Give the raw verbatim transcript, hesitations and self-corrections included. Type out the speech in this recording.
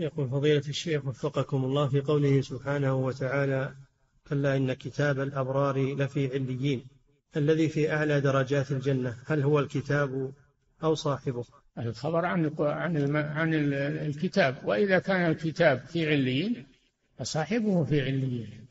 يقول فضيلة الشيخ وفقكم الله، في قوله سبحانه وتعالى كلا إن كتاب الأبرار لفي عليين، الذي في أعلى درجات الجنة، هل هو الكتاب أو صاحبه؟ الخبر عن عن عن الكتاب، وإذا كان الكتاب في عليين فصاحبه في عليين.